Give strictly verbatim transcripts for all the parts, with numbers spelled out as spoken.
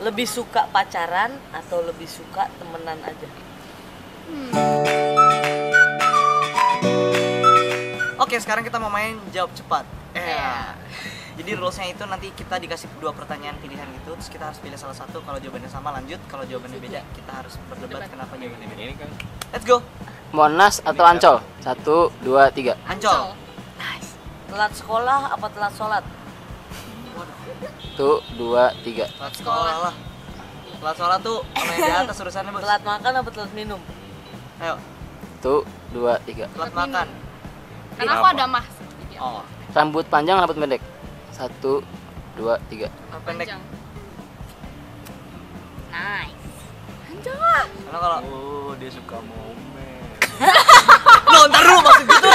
Lebih suka pacaran atau lebih suka temenan aja? Hmm. Oke, sekarang kita mau main jawab cepat. Eh. Yeah. Jadi rules-nya itu nanti kita dikasih dua pertanyaan pilihan gitu, terus kita harus pilih salah satu. Kalau jawabannya sama lanjut, kalau jawabannya beda kita harus berdebat kenapa jawabannya beda. Ini kan. Let's go. Monas atau Ancol? Satu, dua, tiga. Ancol. Nice. Telat sekolah apa telat sholat? Satu, dua, tiga. Telat sekolah lah. Telat sholat tuh sama yang di atas urusannya, bos. Telat makan apa telat minum? Ayo. Satu, dua, tiga. Telat makan. Karena aku ada mah. Oh. Rambut panjang rambut pendek? Satu, dua, tiga. Pendek. Nice. Panjang lah. Karena kalau oh, dia suka momen. Loh, ntar dulu, maksud gitu.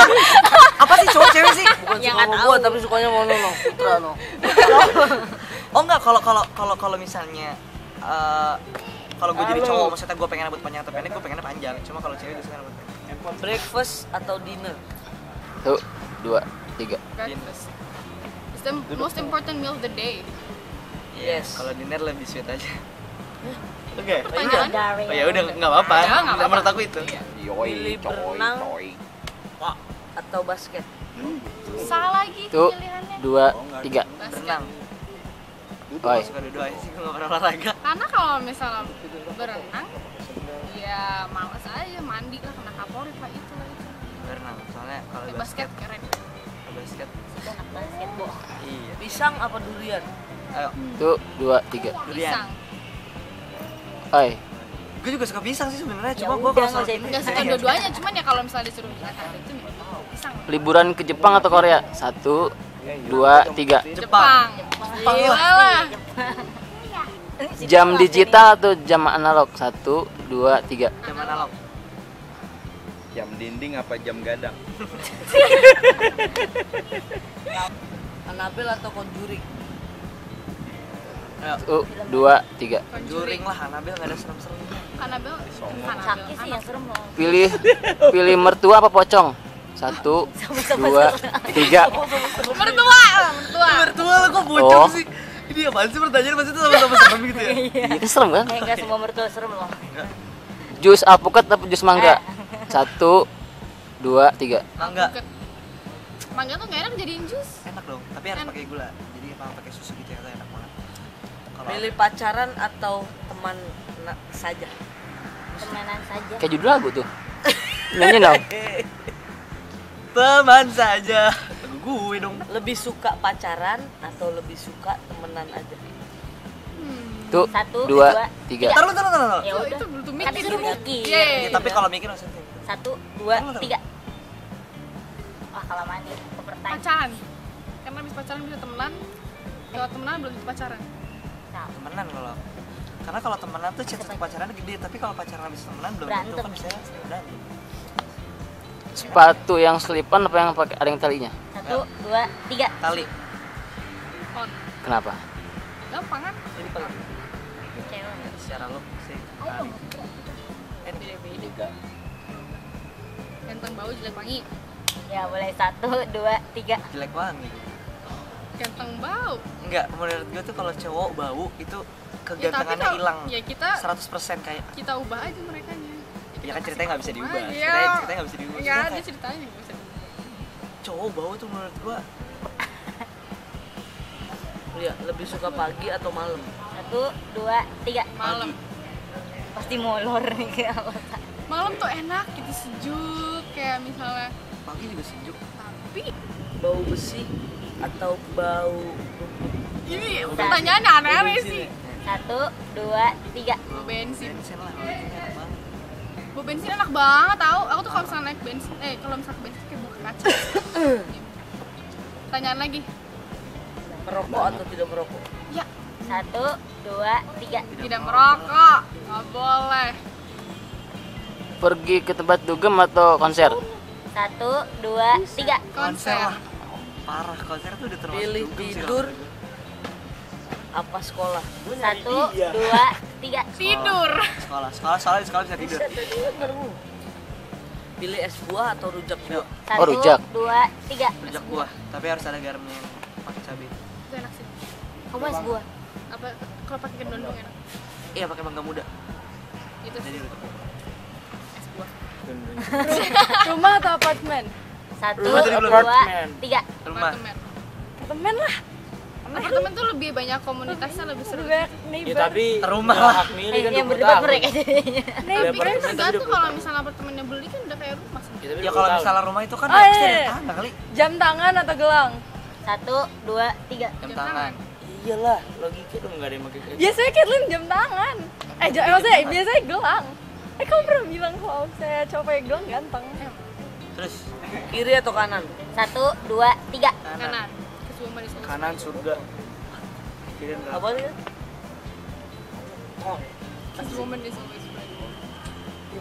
Apa sih cowok cewek sih? Bukan ya, suka mau gua, tapi sukanya mau nolong Putra, no. Oh enggak, kalau kalau kalau kalau misalnya uh, kalau gue jadi cowok, maksudnya gue pengen rambut panjang atau pendek, gue pengennya panjang. Cuma kalau cewek dia suka rambut pendek. Breakfast atau dinner? Satu, dua, tiga. Breakfast. It's the most important meal of the day. Yes. Kalau dinner lebih sweet aja. Oke. Okay. Oh ya udah, nggak apa-apa. Menurut aku itu. Pilih berenang atau basket. Hmm. Salah lagi tuh, pilihannya. Dua, tiga. Berenang. Gue suka dua sih, gue nggak pernah olahraga. Karena kalau misalnya berenang, ya malas aja, mandi lah, kena kaporit lah itu lah itu. Berenang, soalnya kalau basket keren. Basket. Anak basket, Bo. Iya. Pisang apa durian? Ayo. Tuh, dua, tiga. Durian. Hai. Gue juga suka pisang sih sebenarnya, cuma gue enggak suka dua-duanya, cuman ya kalau misalnya disuruh pilih antara itu pisang. Liburan ke Jepang atau Korea? Satu, dua, tiga. Jepang. Jepang. Jam digital atau jam analog? Satu, dua, tiga. Jam analog. Jam dinding apa jam gadang? Anabel atau Conjuring? Satu, dua, tiga. Conjuring lah, Anabel nggak ada serem-seremnya. Anabel sakit sih yang serem loh. Pilih, pilih mertua apa pocong? Satu, dua, tiga. Mertua, mertua. Mertua lo kok pocong sih? Ini apaan sih pertanyaan pasti itu sama-sama serem gitu ya? Itu serem kan? Enggak semua mertua serem loh. Jus alpukat atau jus mangga? Satu, dua, tiga. Mangga. Mangga tuh gak enak jadiin jus. Enak dong, tapi harus pakai gula. Jadi kalau pakai susu gitu ya, enak banget. Pilih pacaran atau teman saja? Temenan saja. Kayak judul lagu tuh. Nyanyi dong. Teman saja. Lagu gue dong. Lebih suka pacaran atau lebih suka temenan aja? Tuh, satu, dua, dua tiga. Taruh, taruh, taruh. Ya udah. Tapi suruh mikir. Ya, tapi kalau mikir maksudnya. Satu, dua, tiga. Wah, kalau mandi kepertanyaan. Pacaran. Karena habis pacaran bisa temenan. Kalau temenan belum tentu pacaran. Temenan kalau. Karena kalau temenan tuh cita-cita pacarannya gede, tapi kalau pacaran habis temenan belum tentu kan bisa berantem. Sepatu yang selipan apa yang pakai ada yang talinya? Satu, dua, tiga. Tali. On. Kenapa? Gampang kan? Jadi paling secara lo sih kali kan beda-beda ganteng bau jelek wangi ya boleh satu, dua, tiga jelek wangi ganteng bau enggak, menurut gue tuh kalau cowok bau itu kegantengannya hilang ya, seratus persen kayak kita ubah aja merekanya ya kan ceritanya gak bisa diubah ceritanya, ceritanya gak bisa diubah enggak ada ceritanya gak bisa diubah cowok bau tuh menurut gue ya, lebih suka pagi atau malam? Satu, dua, tiga. Malam. Pasti molor nih. Malam tuh enak, gitu sejuk. Kayak misalnya pagi juga sejuk. Tapi bau besi atau bau ini pertanyaan aneh-aneh sih. Satu, dua, tiga. Bau bensin. Bensin lah. Bau bensin enak banget tau. Aku tuh kalau misalnya naik bensin, eh kalau misalnya bensin kayak bau kaca. Pertanyaan lagi. Merokok atau tidak merokok? Ya. Satu, dua, tiga. Tidak merokok. Nggak boleh. Pergi ke tempat dugem atau konser? Satu, dua, tiga. Konser. Parah, konser tuh udah termasuk. Pilih tidur apa sekolah? Satu, dua, tiga. Tidur. Sekolah, sekolah, sekolah, sekolah bisa tidur. Pilih es buah atau rujak buah? Satu, dua, tiga. Rujak buah, tapi harus ada garamnya. Cabai. Itu enak sih. Kamu es buah? Apa Kalau pakai gendondong enak. Iya, pakai mangga muda. Itu sih. Es buah. Rumah atau apartemen? Satu, rumah dua, tiga. Rumah. Apartemen lah. Apartemen tuh lebih banyak komunitasnya, lebih seru. Ya tapi rumah lah. Ini yang berdebat mereka jadinya. Tapi kan tergantung, kalau misalnya apartemennya beli kan udah kayak rumah. Ya kalau misalnya rumah itu kan pasti ada tangga kali. Jam tangan atau gelang? Satu, dua, tiga. Jam tangan. Iyalah, logika dong, nggak ada yang pakai. Biasanya Katlin jam tangan. Eh, jam, maksudnya biasanya gelang. Eh, kamu pernah bilang kalau saya coba gelang ganteng. Terus kiri atau kanan? Satu, dua, tiga. Kanan. Kanan surga. Kiri neraka. Apa sih? Woman is always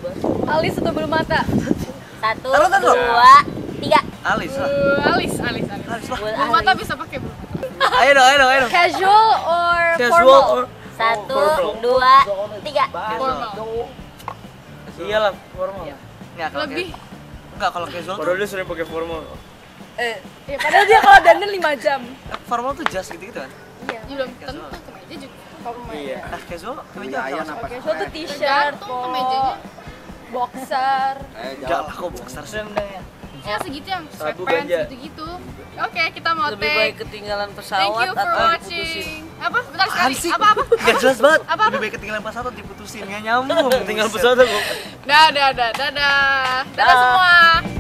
right. Alis atau bulu mata? Satu, dua, tiga. Alis lah. Alis, alis, alis. Bulu mata bisa pakai bulu. Ayo dong, ayo dong, ayo dong. Casual or formal? Satu, dua, tiga. Formal. Iyalah formal. Lebih. Enggak, kalau casual tuh. Padahal dia sering pakai formal. Eh, ya padahal dia kalau dandan lima jam. Formal tuh jas gitu-gitu kan? Iya. Belum tentu kemeja juga. Iya. Nah, casual kemeja apa? Casual tuh t-shirt, kemejanya boxer. Enggak lah, kok boxer sebenarnya. Ya segitu yang sweatpants gitu-gitu. Oke, kita mau take. Lebih baik ketinggalan pesawat atau diputusin? Apa? Bentar sekali. Apa apa? Enggak jelas banget. Lebih baik ketinggalan pesawat atau diputusin? Enggak nyambung. Ketinggalan pesawat kok. Dadah, dadah, dadah. Dadah semua.